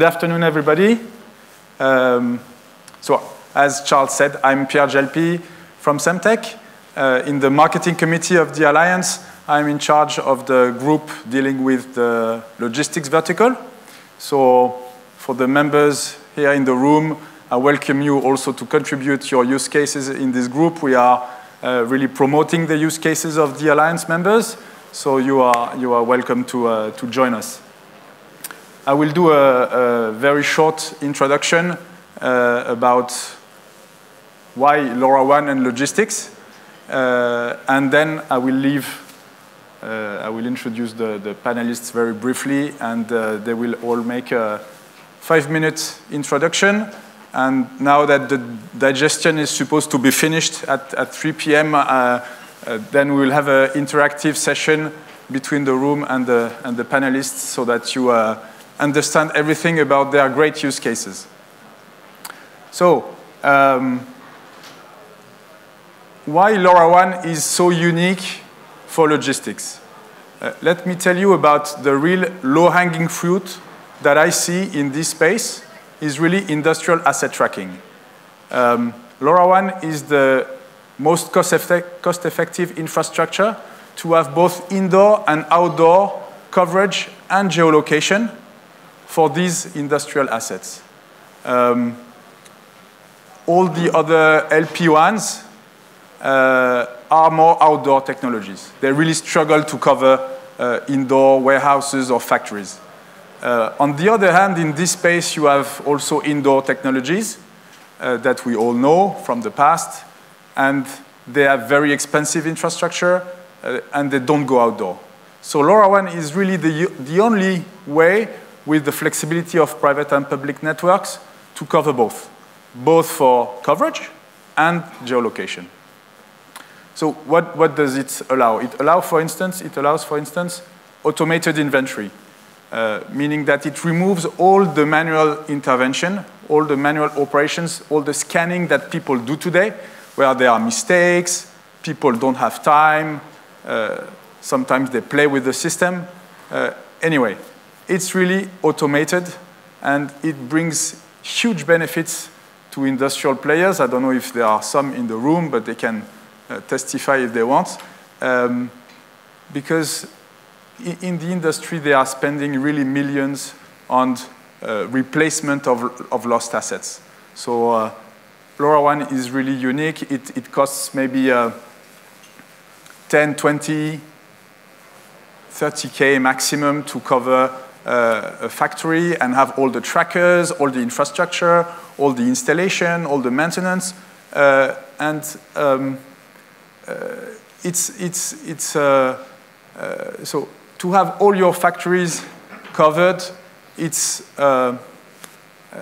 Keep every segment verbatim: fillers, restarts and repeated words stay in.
Good afternoon, everybody. Um, so, as Charles said, I'm Pierre Gelpi from Semtech. Uh, in the marketing committee of the Alliance, I'm in charge of the group dealing with the logistics vertical. So, for the members here in the room, I welcome you also to contribute your use cases in this group. We are uh, really promoting the use cases of the Alliance members, so you are, you are welcome to, uh, to join us. I will do a, a very short introduction uh, about why LoRaWAN and logistics, uh, and then I will leave, uh, I will introduce the, the panelists very briefly, and uh, they will all make a five-minute introduction. And now that the digestion is supposed to be finished at, at three p m, uh, uh, then we will have an interactive session between the room and the, and the panelists so that you uh, understand everything about their great use cases. So, um, why LoRaWAN is so unique for logistics? Uh, let me tell you about the real low-hanging fruit that I see in this space is really industrial asset tracking. Um, LoRaWAN is the most cost-effective cost-effective infrastructure to have both indoor and outdoor coverage and geolocation for these industrial assets. Um, all the other L P WANs uh, are more outdoor technologies. They really struggle to cover uh, indoor warehouses or factories. Uh, on the other hand, in this space, you have also indoor technologies uh, that we all know from the past, and they have very expensive infrastructure, uh, and they don't go outdoor. So LoRaWAN is really the, the only way with the flexibility of private and public networks to cover both, both for coverage and geolocation. So what, what does it allow? It allow, for instance, it allows, for instance, automated inventory, uh, meaning that it removes all the manual intervention, all the manual operations, all the scanning that people do today, where there are mistakes, people don't have time, uh, sometimes they play with the system. Uh, anyway. It's really automated, and it brings huge benefits to industrial players. I don't know if there are some in the room, but they can uh, testify if they want. Um, because in, in the industry, they are spending really millions on uh, replacement of, of lost assets. So uh, LoRaWAN is really unique. It, it costs maybe uh, ten, twenty, thirty K maximum to cover Uh, a factory and have all the trackers, all the infrastructure, all the installation, all the maintenance, uh, and um, uh, it's it's it's uh, uh, so to have all your factories covered, it's uh, uh,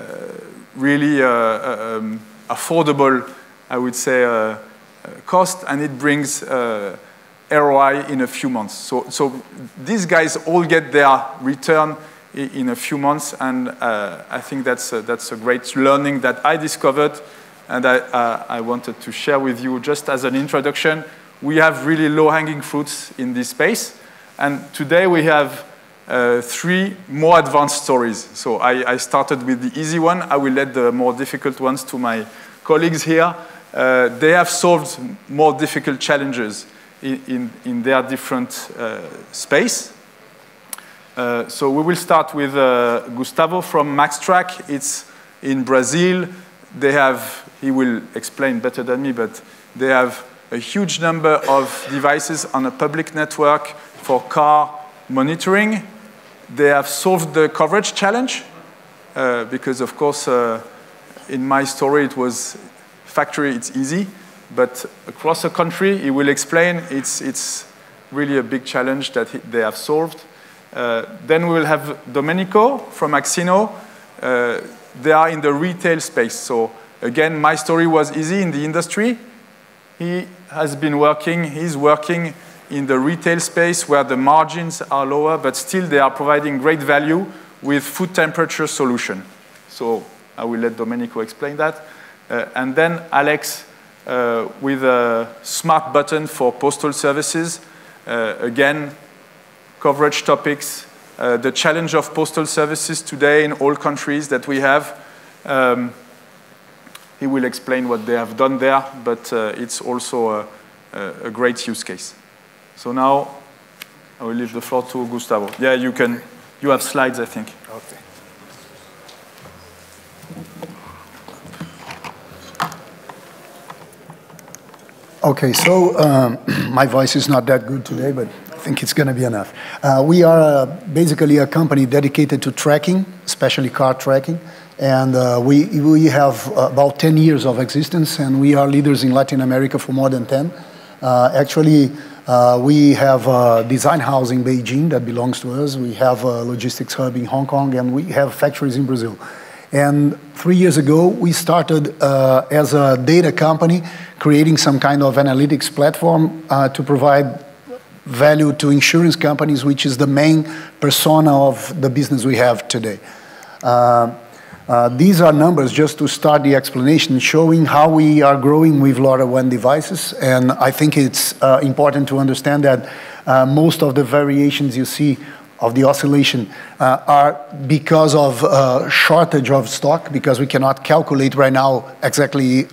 really uh, um, affordable, I would say, uh, cost, and it brings Uh, R O I in a few months. So, so these guys all get their return in, in a few months, and uh, I think that's a, that's a great learning that I discovered, and I, uh, I wanted to share with you just as an introduction. We have really low-hanging fruits in this space, and today we have uh, three more advanced stories. So I, I started with the easy one. I will let the more difficult ones to my colleagues here. Uh, they have solved more difficult challenges In, in their different uh, space. Uh, so we will start with uh, Gustavo from MaxTrack. It's in Brazil. They have, he will explain better than me, but they have a huge number of devices on a public network for car monitoring. They have solved the coverage challenge uh, because, of course, uh, in my story, it was factory, it's easy. But across the country, he will explain, it's, it's really a big challenge that he, they have solved. Uh, then we will have Domenico from Axino. Uh, they are in the retail space. So again, my story was easy in the industry. He has been working, he's working in the retail space where the margins are lower, but still they are providing great value with food temperature solution. So I will let Domenico explain that. Uh, and then Alex, Uh, with a smart button for postal services. Uh, again, coverage topics, uh, the challenge of postal services today in all countries that we have. Um, he will explain what they have done there, but uh, it's also a, a great use case. So now I will leave the floor to Gustavo. Yeah, you can. You have slides, I think. Okay. Okay, so um, my voice is not that good today, but I think it's going to be enough. Uh, we are uh, basically a company dedicated to tracking, especially car tracking. And uh, we, we have about ten years of existence, and we are leaders in Latin America for more than ten. Uh, actually, uh, we have a design house in Beijing that belongs to us. We have a logistics hub in Hong Kong, and we have factories in Brazil. And three years ago, we started uh, as a data company, creating some kind of analytics platform uh, to provide value to insurance companies, which is the main persona of the business we have today. Uh, uh, these are numbers just to start the explanation, showing how we are growing with LoRaWAN devices. And I think it's uh, important to understand that uh, most of the variations you see of the oscillation uh, are because of uh, shortage of stock, because we cannot calculate right now exactly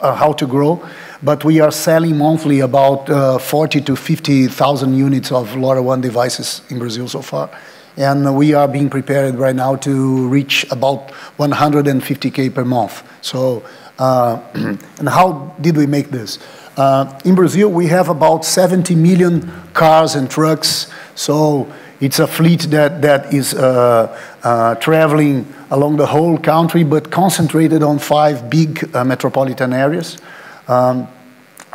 uh, how to grow, but we are selling monthly about uh, forty to fifty thousand units of LoRaWAN devices in Brazil so far. And we are being prepared right now to reach about one hundred fifty K per month. So, uh, and how did we make this? Uh, in Brazil, we have about seventy million cars and trucks, so it's a fleet that, that is uh, uh, traveling along the whole country, but concentrated on five big uh, metropolitan areas. Um,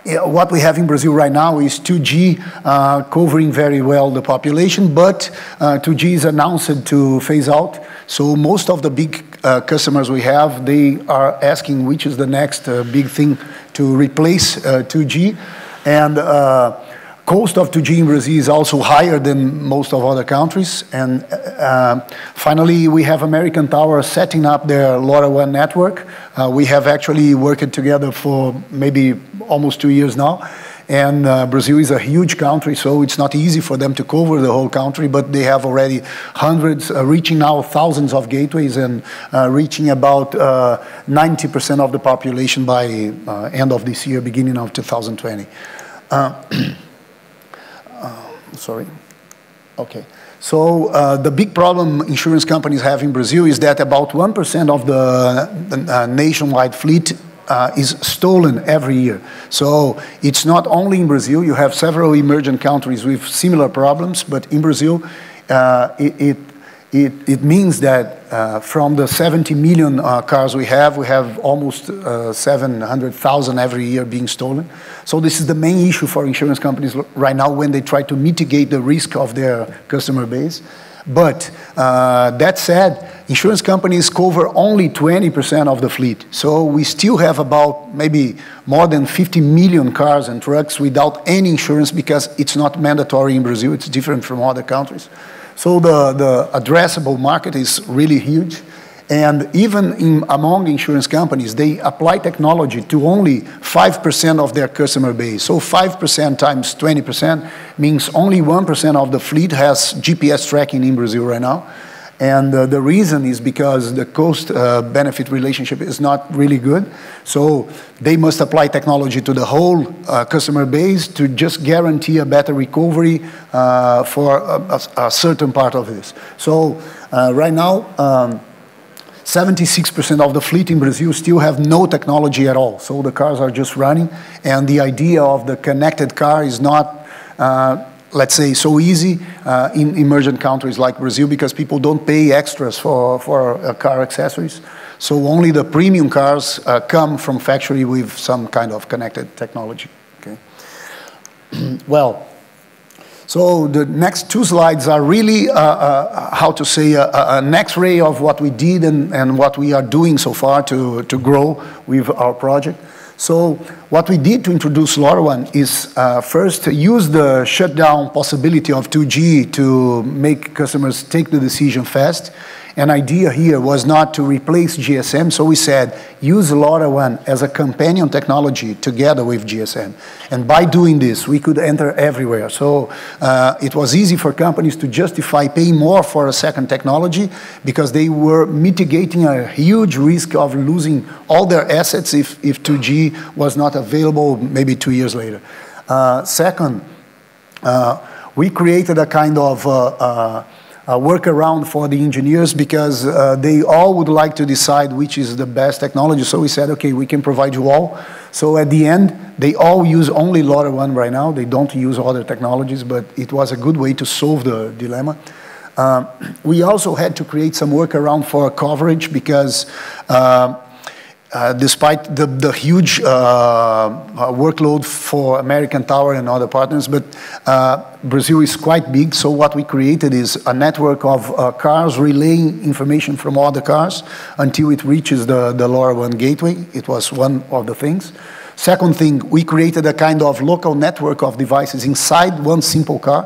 what we have in Brazil right now is two G uh, covering very well the population, but uh, two G is announced to phase out. So most of the big uh, customers we have, they are asking which is the next uh, big thing to replace uh, two G. And uh, cost of two G in Brazil is also higher than most of other countries. And uh, finally, we have American Tower setting up their LoRaWAN network. Uh, we have actually worked together for maybe almost two years now. And uh, Brazil is a huge country, so it's not easy for them to cover the whole country, but they have already hundreds, uh, reaching now thousands of gateways and uh, reaching about uh, ninety percent of the population by uh, end of this year, beginning of two thousand twenty. Uh, Sorry. Okay. So uh, the big problem insurance companies have in Brazil is that about one percent of the, the uh, nationwide fleet uh, is stolen every year. So it's not only in Brazil. You have several emerging countries with similar problems, but in Brazil, uh, it, it It, it means that uh, from the seventy million uh, cars we have, we have almost uh, seven hundred thousand every year being stolen. So this is the main issue for insurance companies right now when they try to mitigate the risk of their customer base. But uh, that said, insurance companies cover only twenty percent of the fleet. So we still have about maybe more than fifty million cars and trucks without any insurance because it's not mandatory in Brazil. It's different from other countries. So the, the addressable market is really huge. And even in, among insurance companies, they apply technology to only five percent of their customer base. So five percent times twenty percent means only one percent of the fleet has G P S tracking in Brazil right now. And uh, the reason is because the cost-benefit uh, relationship is not really good. So they must apply technology to the whole uh, customer base to just guarantee a better recovery uh, for a, a certain part of this. So uh, right now, um, seventy-six percent of the fleet in Brazil still have no technology at all. So the cars are just running. And the idea of the connected car is not uh, let's say, so easy uh, in emerging countries like Brazil because people don't pay extras for, for uh, car accessories. So only the premium cars uh, come from factory with some kind of connected technology. Okay. Well, so the next two slides are really, uh, uh, how to say, uh, uh, an x-ray of what we did and, and what we are doing so far to, to grow with our project. So What we did to introduce LoRaWAN is uh, first use the shutdown possibility of two G to make customers take the decision fast. An idea here was not to replace G S M, so we said use LoRaWAN as a companion technology together with G S M. And by doing this, we could enter everywhere. So uh, it was easy for companies to justify paying more for a second technology because they were mitigating a huge risk of losing all their assets if, if two G was not available maybe two years later. Uh, second, uh, we created a kind of uh, uh, Uh, workaround for the engineers because uh, they all would like to decide which is the best technology. So we said, okay, we can provide you all. So at the end, they all use only LoRaWAN right now. They don't use other technologies, but it was a good way to solve the dilemma. Uh, we also had to create some workaround for coverage because uh, Uh, despite the, the huge uh, uh, workload for American Tower and other partners, but uh, Brazil is quite big, so what we created is a network of uh, cars relaying information from other cars until it reaches the, the LoRaWAN gateway. It was one of the things. Second thing, we created a kind of local network of devices inside one simple car,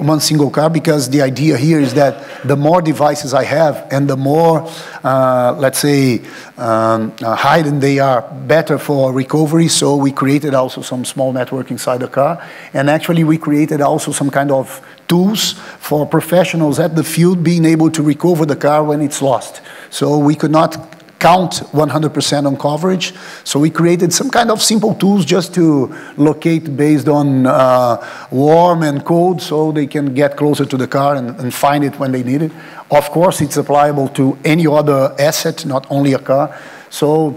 one single car, because the idea here is that the more devices I have and the more, uh, let's say, um, uh, hidden they are, better for recovery. So we created also some small network inside the car. And actually, we created also some kind of tools for professionals at the field being able to recover the car when it's lost. So we could not count one hundred percent on coverage. So we created some kind of simple tools just to locate based on uh, warm and cold so they can get closer to the car and, and find it when they need it. Of course, it's applicable to any other asset, not only a car. So,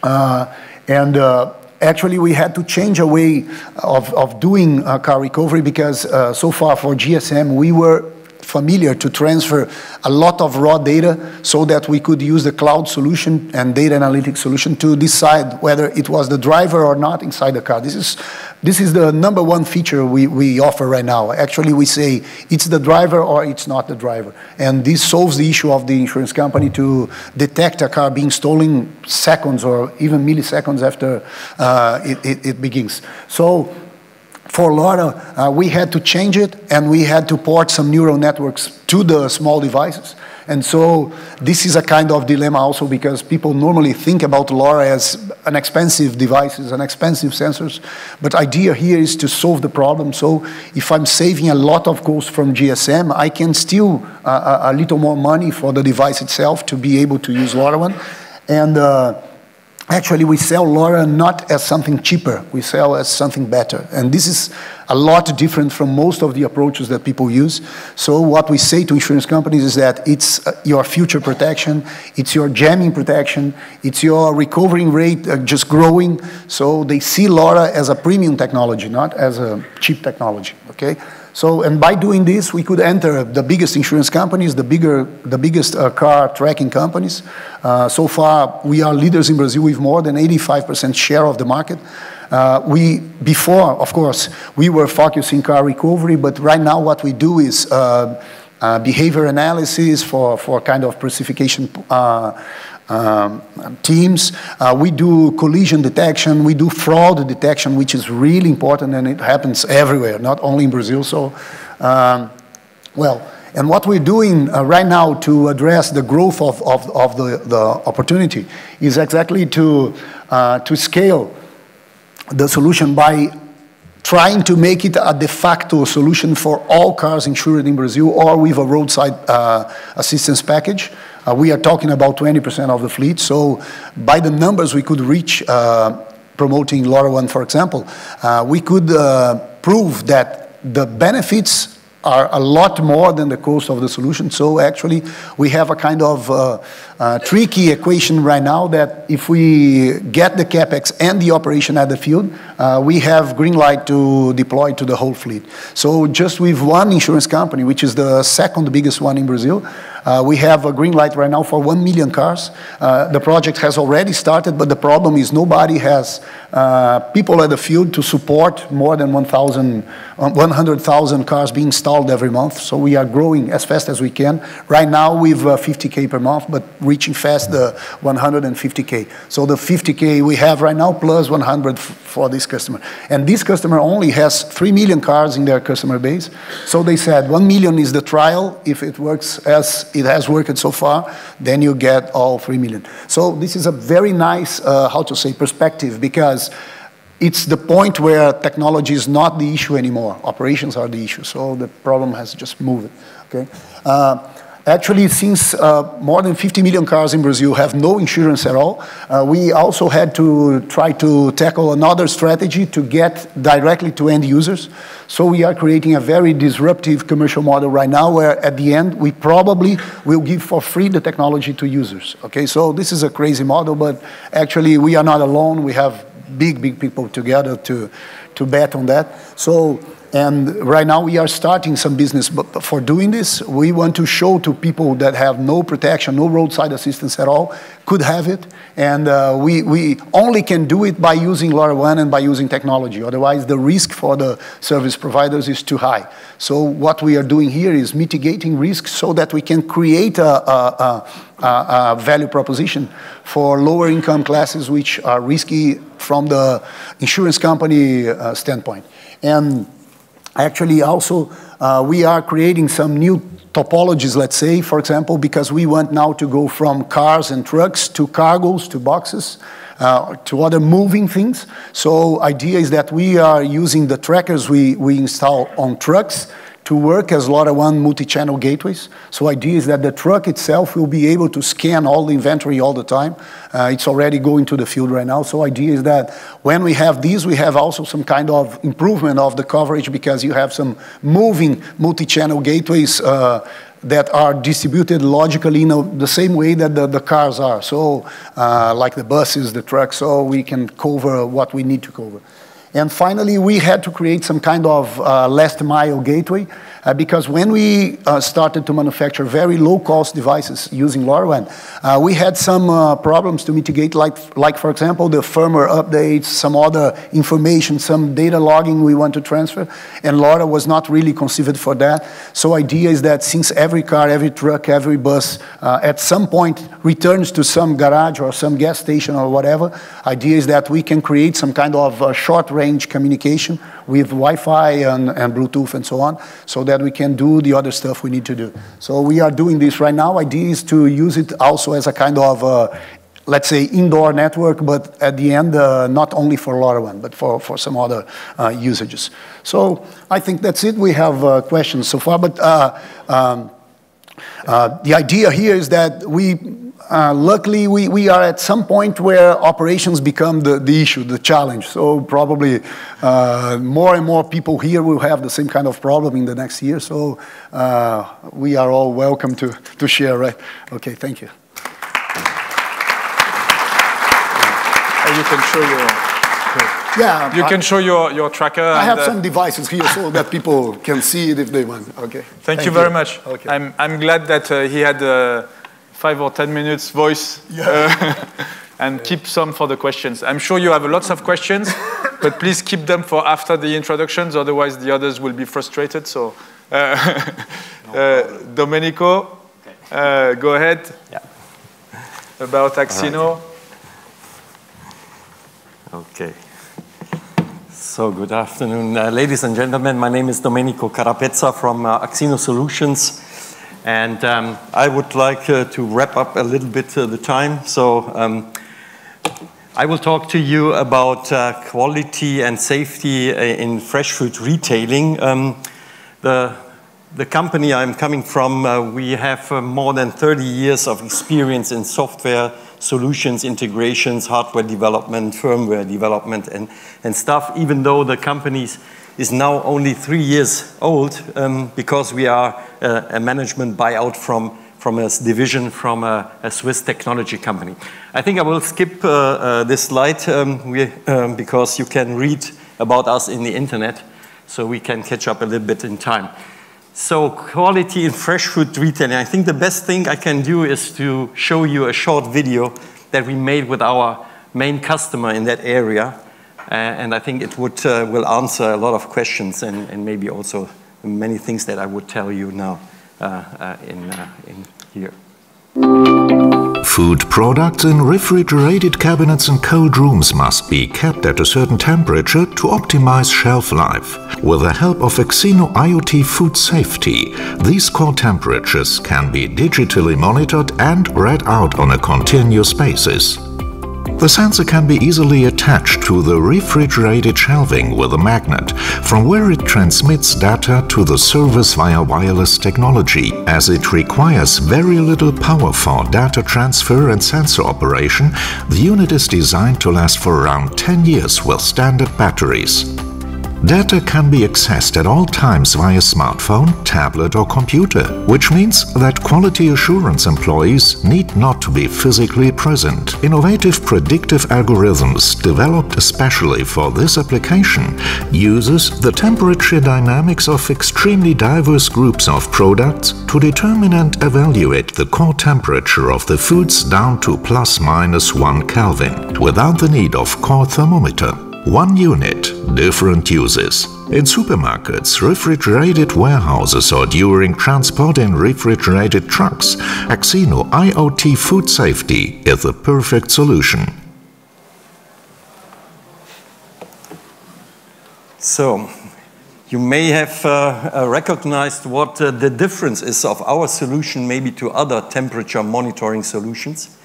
uh, and uh, actually we had to change a way of, of doing uh, car recovery because uh, so far for G S M, we were familiar to transfer a lot of raw data so that we could use the cloud solution and data analytics solution to decide whether it was the driver or not inside the car. This is, this is the number one feature we, we offer right now. Actually, we say it's the driver or it's not the driver. And this solves the issue of the insurance company to detect a car being stolen seconds or even milliseconds after uh, it, it, it begins. So, for LoRa, uh, we had to change it, and we had to port some neural networks to the small devices. And so this is a kind of dilemma also because people normally think about LoRa as an expensive devices and expensive sensors. But idea here is to solve the problem. So if I'm saving a lot of costs from G S M, I can steal uh, a little more money for the device itself to be able to use LoRaWAN. And uh, Actually, we sell LoRa not as something cheaper. We sell as something better. And this is a lot different from most of the approaches that people use. So what we say to insurance companies is that it's your future protection, it's your jamming protection, it's your recovering rate just growing. So they see LoRa as a premium technology, not as a cheap technology, okay? So, and by doing this, we could enter the biggest insurance companies, the bigger, the biggest uh, car tracking companies. Uh, so far, we are leaders in Brazil with more than eighty-five percent share of the market. Uh, we, before, of course, we were focusing car recovery, but right now what we do is uh, uh, behavior analysis for, for kind of precification uh, Um, teams. Uh, we do collision detection, we do fraud detection, which is really important, and it happens everywhere, not only in Brazil. So, um, well, and what we're doing uh, right now to address the growth of, of, of the, the opportunity is exactly to, uh, to scale the solution by trying to make it a de facto solution for all cars insured in Brazil or with a roadside uh, assistance package. Uh, we are talking about twenty percent of the fleet, so by the numbers we could reach uh, promoting LoRaWAN, for example, uh, we could uh, prove that the benefits are a lot more than the cost of the solution. So actually, we have a kind of uh, uh, tricky equation right now that if we get the CapEx and the operation at the field, uh, we have green light to deploy to the whole fleet. So just with one insurance company, which is the second biggest one in Brazil, Uh, we have a green light right now for one million cars. Uh, the project has already started, but the problem is nobody has uh, people at the field to support more than one hundred thousand cars being installed every month. So we are growing as fast as we can. Right now we've uh, fifty K per month, but reaching fast the one hundred fifty K. So the fifty K we have right now plus one hundred for this customer. And this customer only has three million cars in their customer base. So they said one million is the trial. If it works as it has worked so far, then you get all three million. So this is a very nice, uh, how to say, perspective, because it's the point where technology is not the issue anymore. Operations are the issue, so the problem has just moved. Okay. Uh, Actually, since uh, more than fifty million cars in Brazil have no insurance at all, uh, we also had to try to tackle another strategy to get directly to end users. So we are creating a very disruptive commercial model right now where at the end we probably will give for free the technology to users. Okay, so this is a crazy model, but actually we are not alone. We have big, big people together to, to bet on that. So. And right now we are starting some business, but for doing this, we want to show to people that have no protection, no roadside assistance at all, could have it. And uh, we, we only can do it by using LoRaWAN and by using technology. Otherwise, the risk for the service providers is too high. So what we are doing here is mitigating risk so that we can create a, a, a, a value proposition for lower income classes, which are risky from the insurance company uh, standpoint. And actually, also, uh, we are creating some new topologies, let's say, for example, because we want now to go from cars and trucks to cargos, to boxes, uh, to other moving things. So idea is that we are using the trackers we, we install on trucks to work as LoRaWAN multi-channel gateways. So idea is that the truck itself will be able to scan all the inventory all the time. Uh, it's already going to the field right now. So idea is that when we have these, we have also some kind of improvement of the coverage because you have some moving multi-channel gateways uh, that are distributed logically in a, the same way that the, the cars are. So uh, like the buses, the trucks, so we can cover what we need to cover. And finally, we had to create some kind of uh, last mile gateway uh, because when we uh, started to manufacture very low cost devices using LoRaWAN, uh, we had some uh, problems to mitigate, like, like for example, the firmware updates, some other information, some data logging we want to transfer, and LoRa was not really conceived for that. So idea is that since every car, every truck, every bus uh, at some point returns to some garage or some gas station or whatever, idea is that we can create some kind of uh, short range range communication with Wi-Fi and, and Bluetooth and so on, so that we can do the other stuff we need to do. So we are doing this right now. Idea is to use it also as a kind of, uh, let's say, indoor network, but at the end, uh, not only for LoRaWAN, but for, for some other uh, usages. So I think that's it. We have uh, questions so far, but uh, um, uh, the idea here is that we Uh, luckily, we, we are at some point where operations become the, the issue, the challenge. So probably uh, more and more people here will have the same kind of problem in the next year. So uh, we are all welcome to, to share, right? OK, thank you. And you can show your... Yeah, you can show your, your tracker. I have and, uh, some devices here so that people can see it if they want. OK. Thank, thank you very you. much. Okay. I'm, I'm glad that uh, he had... Uh, five or ten minutes voice, yeah. uh, and keep some for the questions. I'm sure you have lots of questions, but please keep them for after the introductions, otherwise the others will be frustrated. So, uh, uh, Domenico, uh, go ahead, yeah. About Axino. Right. Okay. So, good afternoon, uh, ladies and gentlemen. My name is Domenico Carapezza from uh, Axino Solutions. And um, I would like uh, to wrap up a little bit uh, the time. So um, I will talk to you about uh, quality and safety in fresh food retailing. Um, the, the company I'm coming from, uh, we have uh, more than thirty years of experience in software solutions, integrations, hardware development, firmware development, and, and stuff, even though the companies is now only three years old um, because we are uh, a management buyout from, from a division from a, a Swiss technology company. I think I will skip uh, uh, this slide um, we, um, because you can read about us in the internet, so we can catch up a little bit in time. So quality in fresh food retailing. I think the best thing I can do is to show you a short video that we made with our main customer in that area. Uh, and I think it would, uh, will answer a lot of questions and, and maybe also many things that I would tell you now uh, uh, in, uh, in here. Food products in refrigerated cabinets and cold rooms must be kept at a certain temperature to optimize shelf life. With the help of Axino IoT Food Safety, these core temperatures can be digitally monitored and read out on a continuous basis. The sensor can be easily attached to the refrigerated shelving with a magnet, from where it transmits data to the service via wireless technology, as it requires very little power for data transfer and sensor operation. The unit is designed to last for around ten years with standard batteries. Data can be accessed at all times via smartphone, tablet or computer, which means that quality assurance employees need not to be physically present. Innovative predictive algorithms developed especially for this application uses the temperature dynamics of extremely diverse groups of products to determine and evaluate the core temperature of the foods down to plus minus one Kelvin, without the need of core thermometer. One unit, different uses. In supermarkets, refrigerated warehouses or during transport in refrigerated trucks, Axino IoT Food Safety is the perfect solution. So, you may have uh, recognized what uh, the difference is of our solution maybe to other temperature monitoring solutions.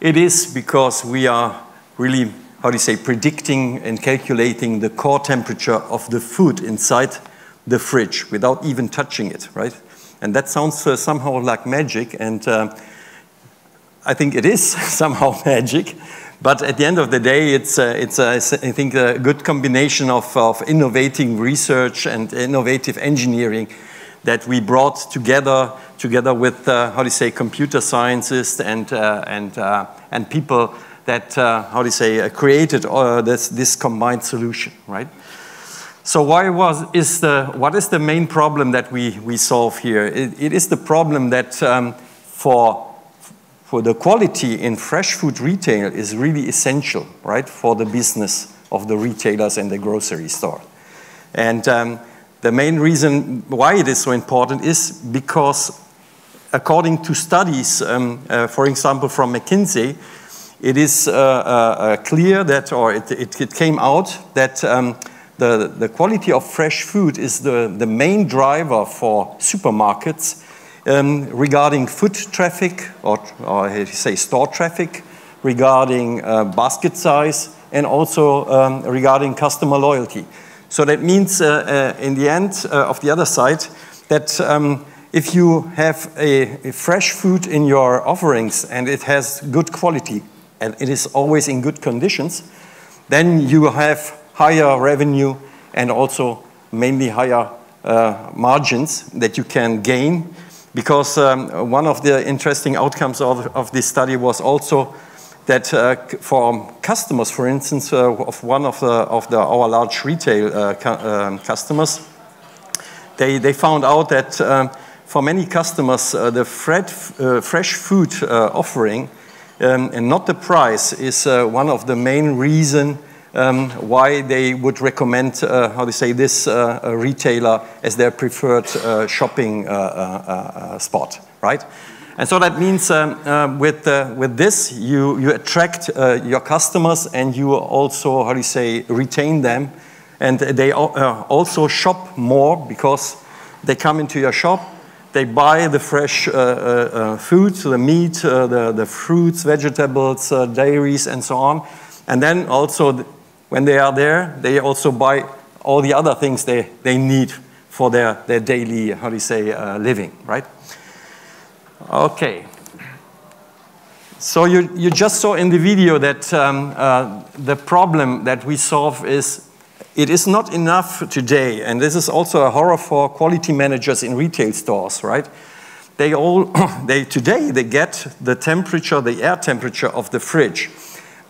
It is because we are really how do you say, predicting and calculating the core temperature of the food inside the fridge without even touching it, right? And that sounds uh, somehow like magic, and uh, I think it is somehow magic, but at the end of the day, it's, uh, it's uh, I think, a good combination of, of innovating research and innovative engineering that we brought together, together with, uh, how do you say, computer scientists and, uh, and, uh, and people that, uh, how do you say, uh, created uh, this, this combined solution, right? So why was, is the, what is the main problem that we, we solve here? It, it is the problem that um, for, for the quality in fresh food retail is really essential, right, for the business of the retailers and the grocery store. And um, the main reason why it is so important is because according to studies, um, uh, for example, from McKinsey, it is uh, uh, clear that, or it, it, it came out that um, the, the quality of fresh food is the, the main driver for supermarkets um, regarding foot traffic, or, or say store traffic, regarding uh, basket size, and also um, regarding customer loyalty. So that means uh, uh, in the end uh, of the other side that um, if you have a, a fresh food in your offerings and it has good quality, and it is always in good conditions, then you have higher revenue and also mainly higher uh, margins that you can gain. Because um, one of the interesting outcomes of, of this study was also that uh, for customers, for instance, uh, of one of, the, of the, our large retail uh, cu uh, customers, they, they found out that um, for many customers, uh, the f uh, fresh food uh, offering Um, and not the price is uh, one of the main reasons um, why they would recommend, uh, how they say, this uh, uh, retailer as their preferred uh, shopping uh, uh, uh, spot, right? And so that means um, uh, with, uh, with this, you, you attract uh, your customers and you also, how do you say, retain them. And they uh, also shop more because they come into your shop. They buy the fresh uh, uh, food, so the meat, uh, the, the fruits, vegetables, uh, dairies, and so on. And then also, th when they are there, they also buy all the other things they, they need for their, their daily, how do you say, uh, living, right? Okay. So you, you just saw in the video that um, uh, the problem that we solve is it is not enough today, and this is also a horror for quality managers in retail stores, right? They all, they, today they get the temperature, the air temperature of the fridge.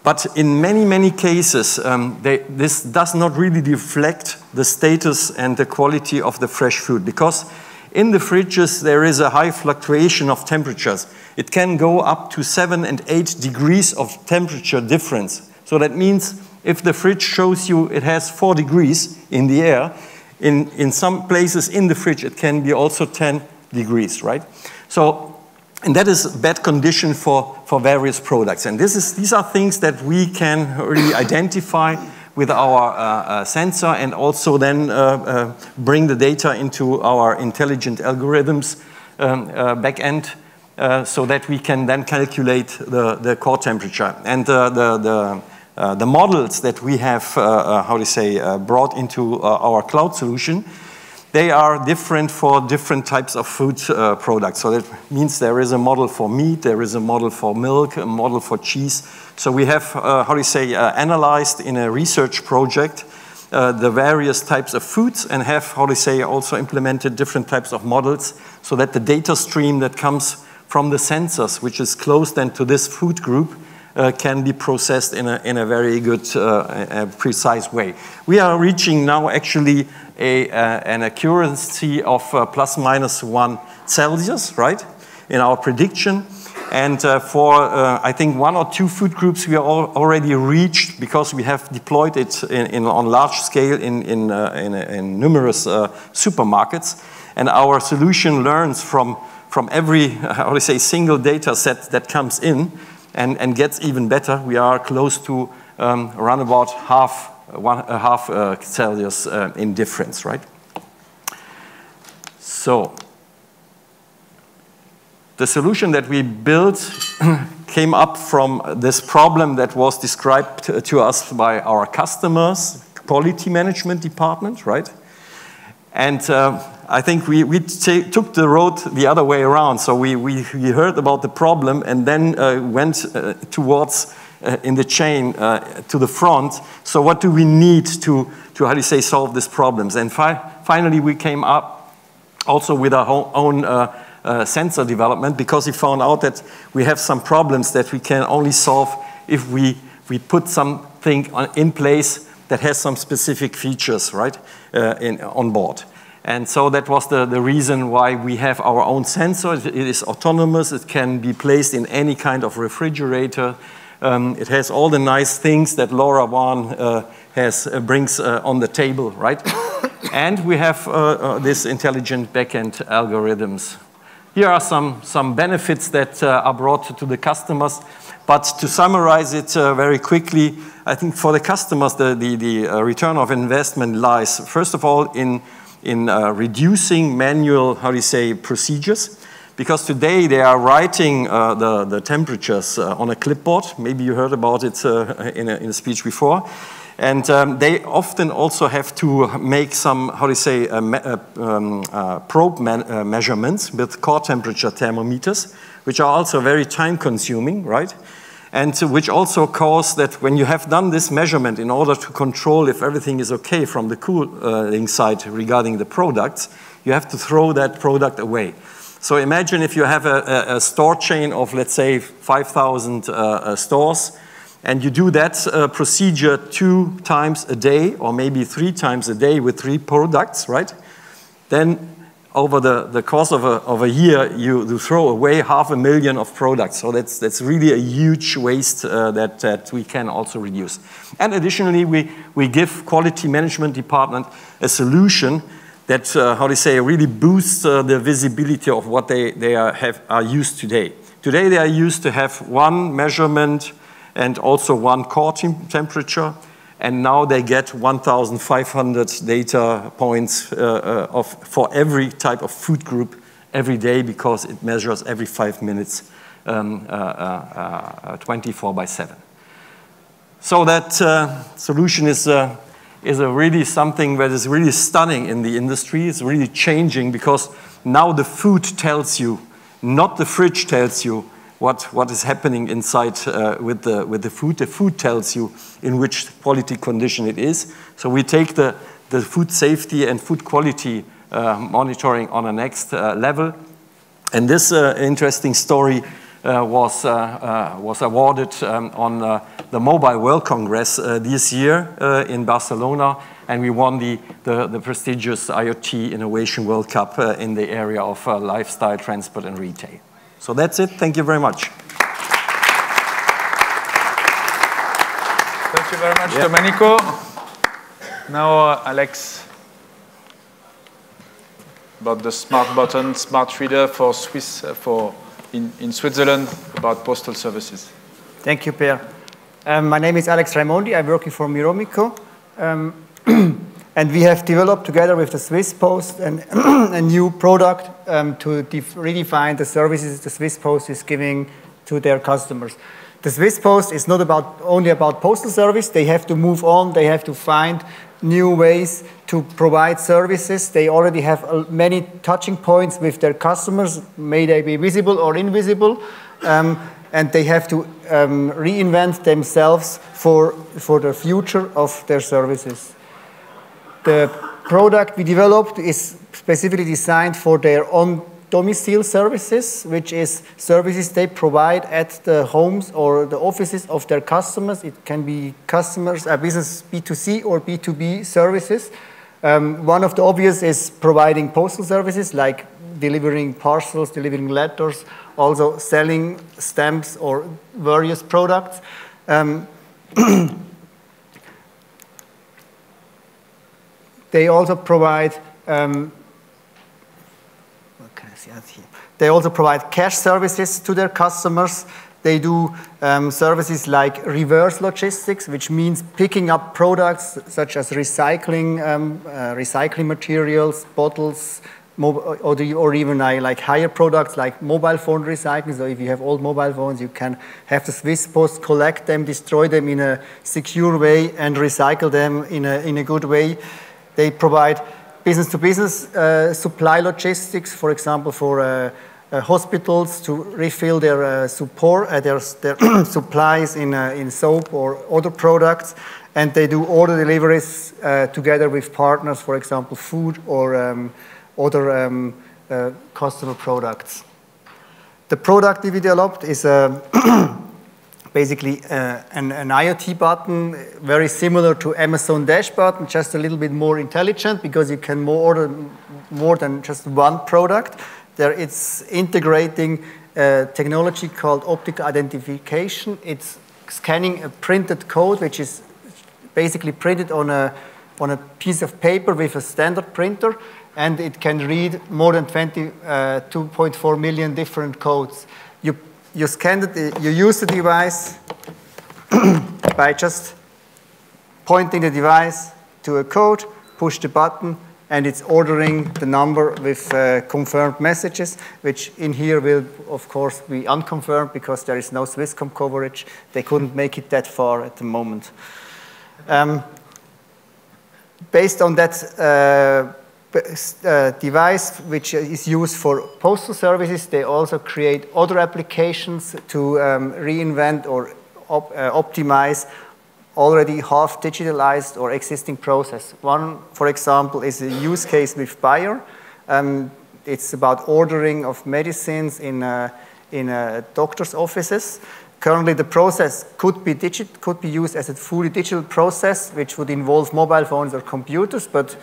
But in many, many cases, um, they, this does not really reflect the status and the quality of the fresh food, because in the fridges there is a high fluctuation of temperatures. It can go up to seven and eight degrees of temperature difference. So that means if the fridge shows you it has four degrees in the air, in, in some places in the fridge it can be also ten degrees, right? So, and that is a bad condition for, for various products. And this is, these are things that we can really identify with our uh, uh, sensor, and also then uh, uh, bring the data into our intelligent algorithms um, uh, back end, uh, so that we can then calculate the, the core temperature. And uh, the, the, uh, the models that we have, uh, uh, how to say, uh, brought into uh, our cloud solution, they are different for different types of food uh, products. So that means there is a model for meat, there is a model for milk, a model for cheese. So we have, uh, how do you say, uh, analyzed in a research project uh, the various types of foods, and have, how do you say, also implemented different types of models, so that the data stream that comes from the sensors, which is close then to this food group, Uh, can be processed in a, in a very good, uh, a precise way. We are reaching now actually a, uh, an accuracy of uh, plus minus one Celsius, right, in our prediction. And uh, for, uh, I think, one or two food groups we are all already reached, because we have deployed it in, in, on large scale in, in, uh, in, in numerous uh, supermarkets. And our solution learns from, from every, I would say, single data set that comes in, And, and gets even better. We are close to um, around about half, one, uh, half uh, Celsius uh, in difference, right? So the solution that we built came up from this problem that was described to us by our customers, quality management department, right? And uh, I think we, we took the road the other way around. So we, we, we heard about the problem, and then uh, went uh, towards, uh, in the chain, uh, to the front. So what do we need to, to how do you say, solve these problems? And fi finally we came up also with our own uh, uh, sensor development, because we found out that we have some problems that we can only solve if we, we put something on, in place that has some specific features, right, uh, in, on board. And so that was the, the reason why we have our own sensor. It, it is autonomous. It can be placed in any kind of refrigerator. Um, it has all the nice things that LoRaWAN uh, has, uh, brings uh, on the table, right? And we have uh, uh, this intelligent backend algorithms. Here are some, some benefits that uh, are brought to the customers. But to summarize it uh, very quickly, I think for the customers, the, the, the uh, return of investment lies, first of all, in, in uh, reducing manual, how do you say, procedures. Because today they are writing uh, the, the temperatures uh, on a clipboard. Maybe you heard about it uh, in, a, in a speech before. And um, they often also have to make some, how do you say, uh, me uh, um, uh, probe man uh, measurements with core temperature thermometers, which are also very time-consuming, right? And which also cause that when you have done this measurement in order to control if everything is okay from the cooling side regarding the products, you have to throw that product away. So imagine if you have a, a, a store chain of, let's say, five thousand uh, uh, stores, and you do that uh, procedure two times a day, or maybe three times a day with three products, right? Then over the, the course of a, of a year, you, you throw away half a million of products. So that's, that's really a huge waste uh, that, that we can also reduce. And additionally, we, we give quality management department a solution that, uh, how do you say, really boosts uh, the visibility of what they, they are, have, are used today. Today, they are used to have one measurement and also one core temperature. And now they get one thousand five hundred data points uh, of, for every type of food group every day, because it measures every five minutes, um, uh, uh, uh, twenty-four by seven. So that uh, solution is, uh, is a really something that is really stunning in the industry. It's really changing, because now the food tells you, not the fridge tells you, What, what is happening inside uh, with, the, with the food. The food tells you in which quality condition it is. So we take the, the food safety and food quality uh, monitoring on a next uh, level. And this uh, interesting story uh, uh, was, uh, uh, was awarded um, on uh, the Mobile World Congress uh, this year uh, in Barcelona, and we won the, the, the prestigious IoT Innovation World Cup uh, in the area of uh, lifestyle, transport, and retail. So that's it. Thank you very much. Thank you very much, yeah. Domenico. Now, uh, Alex, about the smart button, smart reader for Swiss, uh, for in, in Switzerland, about postal services. Thank you, Pierre. Um, my name is Alex Raimondi. I'm working for Miromico. Um, and we have developed, together with the Swiss Post, an, a new product um, to redefine the services the Swiss Post is giving to their customers. The Swiss Post is not about, only about postal service. They have to move on. They have to find new ways to provide services. They already have many touching points with their customers, may they be visible or invisible. Um, and they have to um, reinvent themselves for, for the future of their services. The product we developed is specifically designed for their own domicile services, which is services they provide at the homes or the offices of their customers. It can be customers, a business B two C or B two B services. Um, one of the obvious is providing postal services, like delivering parcels, delivering letters, also selling stamps or various products. Um, they also provide um, They also provide cash services to their customers. They do um, services like reverse logistics, which means picking up products such as recycling, um, uh, recycling materials, bottles, or, the, or even uh, like higher products like mobile phone recycling. So if you have old mobile phones, you can have the Swiss Post collect them, destroy them in a secure way, and recycle them in a, in a good way. They provide business-to-business uh, supply logistics, for example, for uh, uh, hospitals to refill their uh, support, uh, their, their supplies in uh, in soap or other products, and they do order deliveries uh, together with partners, for example, food or um, other um, uh, customer products. The product we developed is a basically uh, an, an IoT button, very similar to Amazon Dash button, just a little bit more intelligent because you can more order more than just one product. There it's integrating uh, technology called optical identification. It's scanning a printed code, which is basically printed on a, on a piece of paper with a standard printer, and it can read more than two point four million different codes. You You scan the, you use the device by just pointing the device to a code, push the button, and it's ordering the number with uh, confirmed messages, which in here will, of course, be unconfirmed because there is no Swisscom coverage. They couldn't make it that far at the moment. Um, based on that uh, Uh, device which is used for postal services, they also create other applications to um, reinvent or op uh, optimize already half digitalized or existing process. One, for example, is a use case with Bayer. Um, it's about ordering of medicines in, uh, in uh, doctor's offices. Currently, the process could be, digit could be used as a fully digital process, which would involve mobile phones or computers, but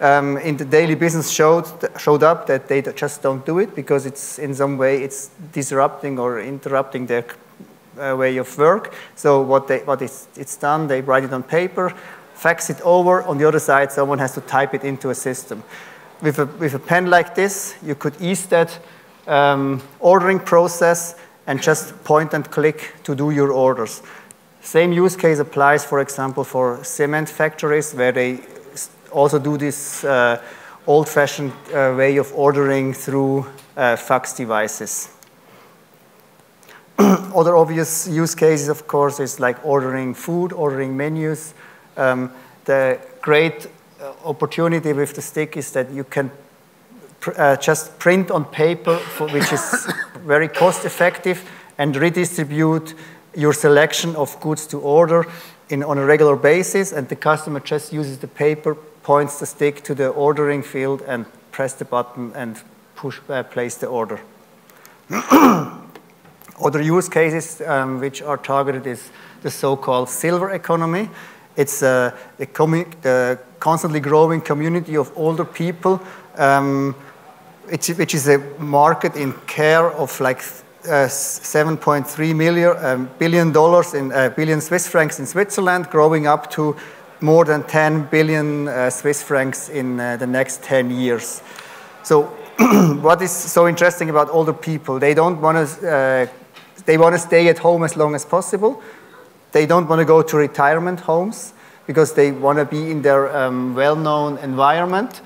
Um, in the daily business showed, showed up that they just don't do it because it's in some way it's disrupting or interrupting their uh, way of work. So what, they, what is, it's done, they write it on paper, fax it over. On the other side, someone has to type it into a system. With a, with a pen like this, you could ease that um, ordering process and just point and click to do your orders. Same use case applies, for example, for cement factories where they also do this uh, old-fashioned uh, way of ordering through uh, fax devices. Other obvious use cases, of course, is like ordering food, ordering menus. Um, the great opportunity with the stick is that you can pr uh, just print on paper, for, which is very cost-effective, and redistribute your selection of goods to order in, on a regular basis, and the customer just uses the paper, points the stick to the ordering field and press the button and push, uh, place the order. Other use cases um, which are targeted is the so-called silver economy. It's uh, the, the constantly growing community of older people, um, it's, which is a market in care of like uh, seven point three million um, billion dollars in uh, billion Swiss francs in Switzerland, growing up to more than ten billion uh, Swiss francs in uh, the next ten years. So. What is so interesting about older people? They don't want to. Uh, they want to stay at home as long as possible. They don't want to go to retirement homes because they want to be in their um, well-known environment.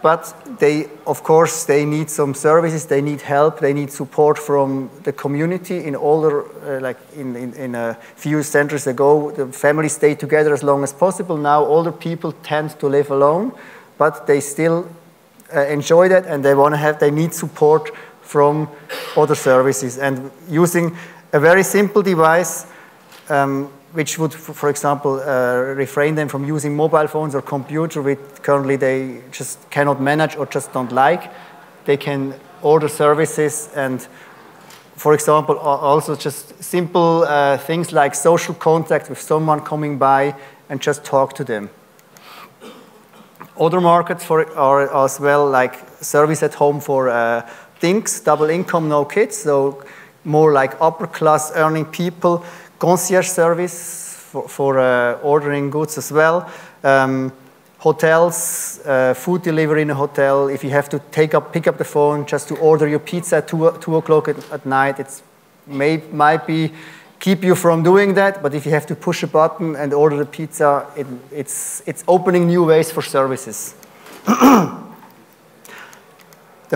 But they, of course, they need some services. They need help. They need support from the community. In older, uh, like in in, in a few centuries ago, the families stayed together as long as possible. Now, older people tend to live alone, but they still. Uh, enjoy that, and they want to have, they need support from other services. And using a very simple device, um, which would, for example, uh, refrain them from using mobile phones or computer, which currently they just cannot manage or just don't like, they can order services and, for example, also just simple uh, things like social contact with someone coming by and just talk to them. Other markets for are as well like service at home for uh, dinks, double income, no kids, so more like upper class earning people, concierge service for, for uh, ordering goods as well, um, hotels, uh, food delivery in a hotel. If you have to take up, pick up the phone just to order your pizza at two, two o'clock at, at night, it may might be keep you from doing that, but if you have to push a button and order the pizza, it, it's, it's opening new ways for services. The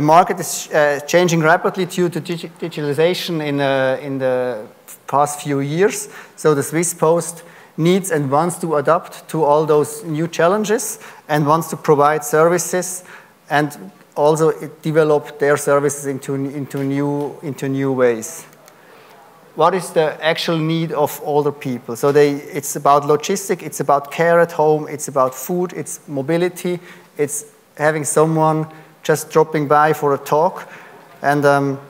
market is uh, changing rapidly due to digi digitalization in, uh, in the past few years, so the Swiss Post needs and wants to adapt to all those new challenges and wants to provide services and also develop their services into, into, new, into new ways. What is the actual need of older people? So they, it's about logistics, it's about care at home, it's about food, it's mobility, it's having someone just dropping by for a talk, and um,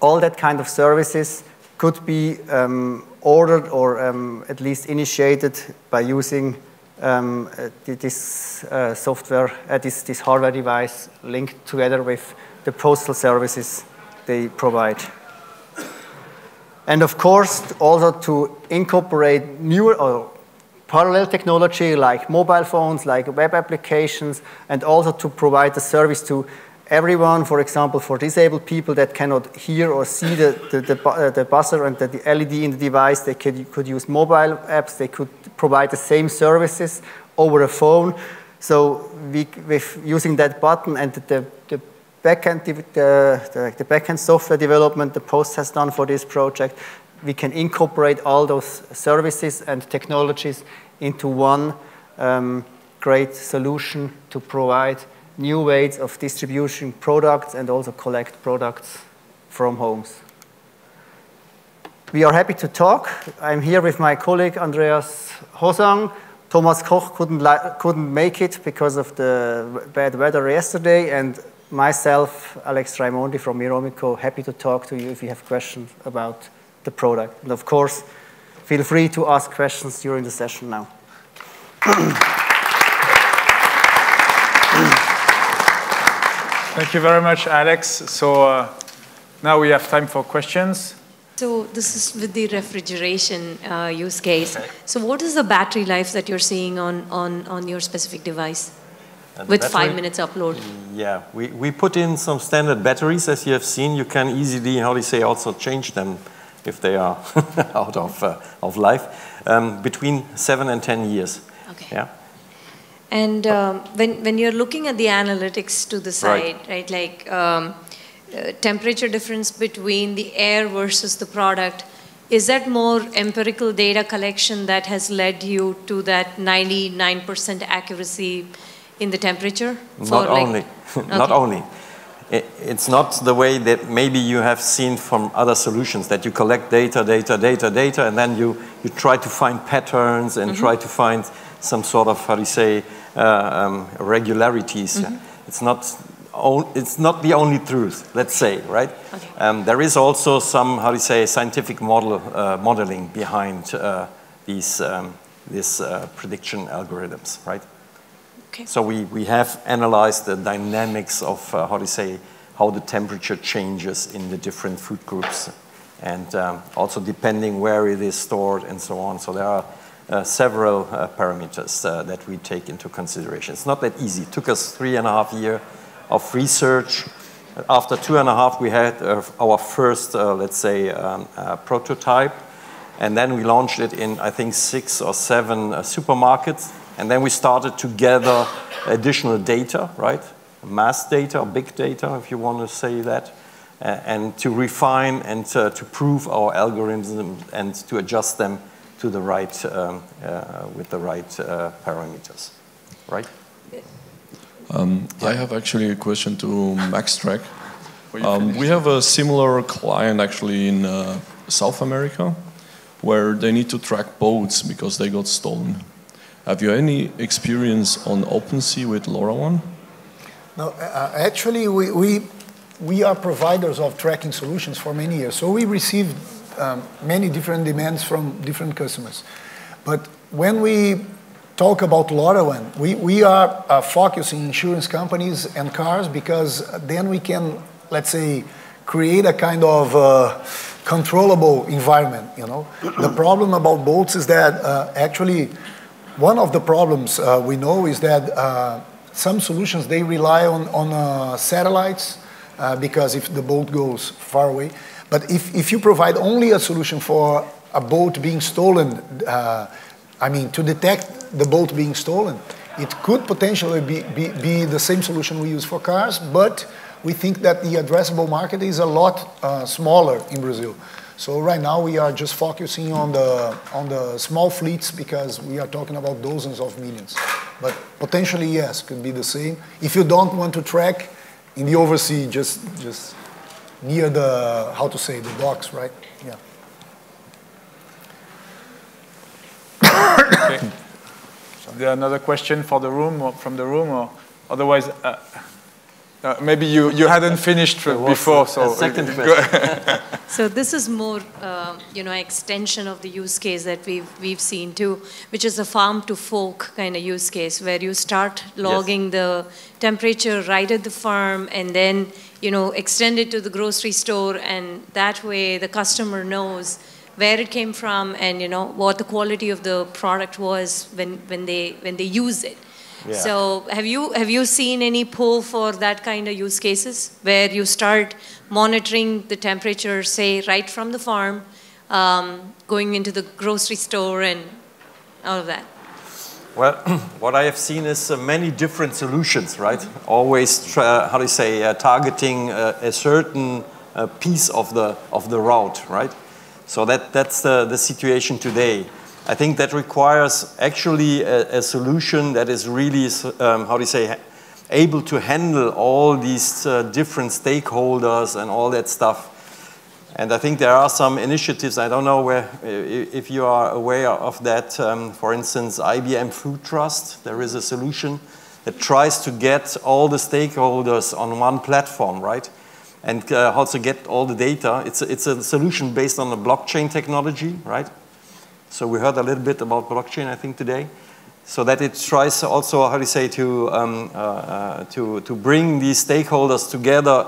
all that kind of services could be um, ordered or um, at least initiated by using um, this uh, software, uh, this, this hardware device linked together with the postal services they provide. And of course, also to incorporate newer or parallel technology like mobile phones, like web applications, and also to provide the service to everyone, for example, for disabled people that cannot hear or see the, the, the, uh, the buzzer and the, the L E D in the device. They could, could use mobile apps. They could provide the same services over a phone. So we, with using that button and the, the Backend, the, the backend software development the Post has done for this project, we can incorporate all those services and technologies into one um, great solution to provide new ways of distribution products and also collect products from homes. We are happy to talk. I'm here with my colleague Andreas Hosang. Thomas Koch couldn't, couldn't make it because of the bad weather yesterday, and myself, Alex Raimondi from Miromico, happy to talk to you if you have questions about the product. And of course, feel free to ask questions during the session now. Thank you very much, Alex. So uh, now we have time for questions. So this is with the refrigeration uh, use case. Okay. So what is the battery life that you're seeing on, on, on your specific device? With battery, five minutes upload. Yeah, we, we put in some standard batteries, as you have seen. You can easily, how do you say, also change them if they are out of, uh, of life, um, between seven and ten years. Okay. Yeah. And um, when, when you're looking at the analytics to the side, right, right like um, uh, temperature difference between the air versus the product, is that more empirical data collection that has led you to that ninety-nine percent accuracy in the temperature? Not only. Like, not okay. only. It, it's not the way that maybe you have seen from other solutions, that you collect data, data, data, data, and then you, you try to find patterns and mm-hmm. try to find some sort of, how do you say, uh, um, regularities. Mm-hmm. It's not it's not the only truth, let's say, right? Okay. Um, there is also some, how do you say, scientific model uh, modeling behind uh, these um, these uh, prediction algorithms, right? Okay. So we we have analyzed the dynamics of uh, how do you say how the temperature changes in the different food groups, and um, also depending where it is stored and so on. So there are uh, several uh, parameters uh, that we take into consideration. It's not that easy. It took us three and a half years of research. After two and a half, we had uh, our first, uh, let's say, um, uh, prototype, and then we launched it in, I think, six or seven uh, supermarkets, and then we started to gather additional data, right? Mass data, big data, if you want to say that, uh, and to refine and uh, to prove our algorithms and to adjust them to the right, um, uh, with the right uh, parameters, right? Um, yeah. I have actually a question to MaxTrack. Um, we have a similar client actually in uh, South America, where they need to track boats because they got stolen. Have you any experience on OpenSea with LoRaWAN? No, uh, actually we, we, we are providers of tracking solutions for many years. So we received um, many different demands from different customers. But when we talk about LoRaWAN, we, we are uh, focusing insurance companies and cars, because then we can, let's say, create a kind of uh, controllable environment, you know. The problem about boats is that uh, actually one of the problems uh, we know is that uh, some solutions, they rely on, on uh, satellites uh, because if the boat goes far away. But if, if you provide only a solution for a boat being stolen, uh, I mean, to detect the boat being stolen, it could potentially be, be, be the same solution we use for cars, but we think that the addressable market is a lot uh, smaller in Brazil. So right now we are just focusing on the, on the small fleets, because we are talking about dozens of millions. But potentially, yes, could be the same. If you don't want to track in the overseas, just, just near the, how to say, the docks, right? Yeah. Okay. Is there another question for the room or from the room, or otherwise, uh, uh, maybe you you hadn't finished before, so. Second question. So this is more, uh, you know, extension of the use case that we've we've seen too, which is a farm to fork kind of use case, where you start logging yes. the temperature right at the farm, and then you know extend it to the grocery store, and that way the customer knows where it came from, and you know what the quality of the product was when when they when they use it. Yeah. So have you have you seen any pull for that kind of use cases, where you start monitoring the temperature, say right from the farm, um, going into the grocery store and all of that? Well, what I have seen is uh, many different solutions, right? Mm-hmm. Always tra how do you say uh, targeting uh, a certain uh, piece of the of the route, right? So that, that's the, the situation today. I think that requires actually a, a solution that is really, um, how do you say, able to handle all these uh, different stakeholders and all that stuff. And I think there are some initiatives, I don't know where, if you are aware of that. Um, for instance, I B M Food Trust, there is a solution that tries to get all the stakeholders on one platform, right? And uh, also get all the data. It's a, it's a solution based on the blockchain technology, right? So we heard a little bit about blockchain, I think, today. So that it tries also, how do you say, to, um, uh, uh, to, to bring these stakeholders together,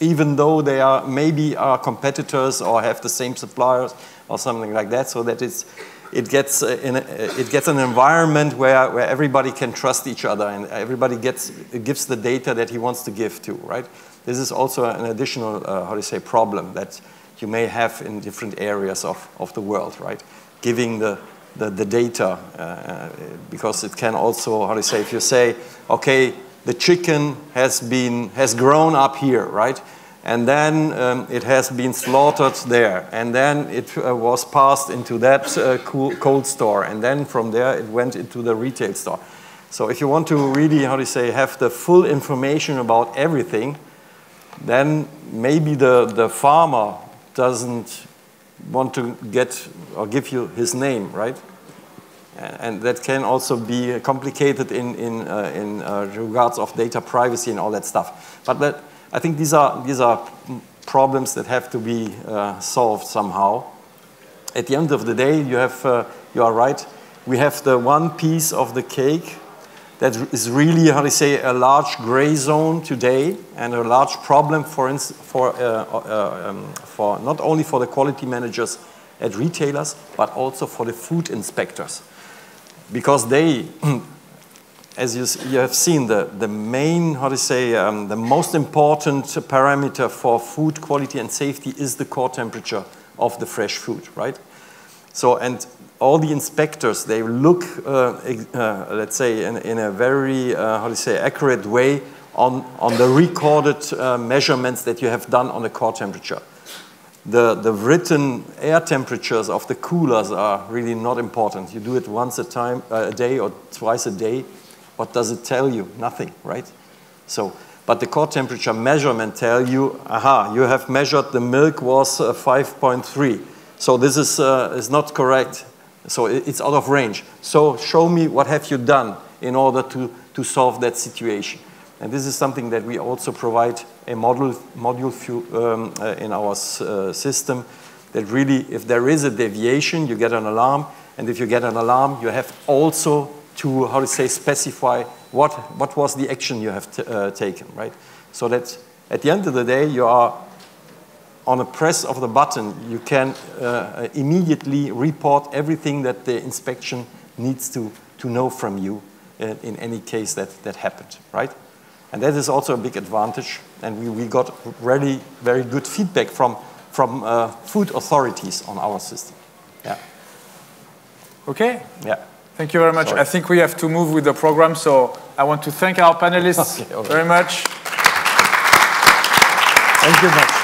even though they are maybe are competitors or have the same suppliers or something like that, so that it's, it, gets in a, it gets an environment where, where everybody can trust each other and everybody gets, gives the data that he wants to give to, right? This is also an additional, uh, how do you say, problem that you may have in different areas of, of the world, right? Giving the, the, the data, uh, because it can also, how do you say, if you say, okay, the chicken has been, has grown up here, right? And then um, it has been slaughtered there. And then it uh, was passed into that uh, cool, cold store. And then from there, it went into the retail store. So if you want to really, how do you say, have the full information about everything, then maybe the, the farmer doesn't want to get or give you his name, right? And that can also be complicated in, in, uh, in uh, regards of data privacy and all that stuff. But that, I think these are, these are problems that have to be uh, solved somehow. At the end of the day, you, have, uh, you are right. We have the one piece of the cake that is really, how do you say, a large gray zone today and a large problem for, instance, for, uh, uh, um, for not only for the quality managers at retailers, but also for the food inspectors. Because they, as you, you have seen, the, the main, how to say, um, the most important parameter for food quality and safety is the core temperature of the fresh food, right? So, and all the inspectors, they look, uh, uh, let's say, in, in a very, uh, how to say, accurate way on, on the recorded uh, measurements that you have done on the core temperature. The, the written air temperatures of the coolers are really not important. You do it once a time, uh, a day or twice a day. What does it tell you? Nothing, right? So, but the core temperature measurement tell you, aha, you have measured the milk was uh, five point three. So this is, uh, is not correct. So it, it's out of range. So show me what have you done in order to, to solve that situation. And this is something that we also provide a model, module um, uh, in our uh, system that really, if there is a deviation, you get an alarm. And if you get an alarm, you have also to, how to say, specify what, what was the action you have uh, taken, right? So that at the end of the day, you are on a press of the button. You can uh, immediately report everything that the inspection needs to, to know from you in, in any case that, that happened, right? And that is also a big advantage. And we, we got really very good feedback from, from uh, food authorities on our system. Yeah. OK. Yeah. Thank you very much. Sorry. I think we have to move with the program. So I want to thank our panelists okay, okay. very much. Thank you much.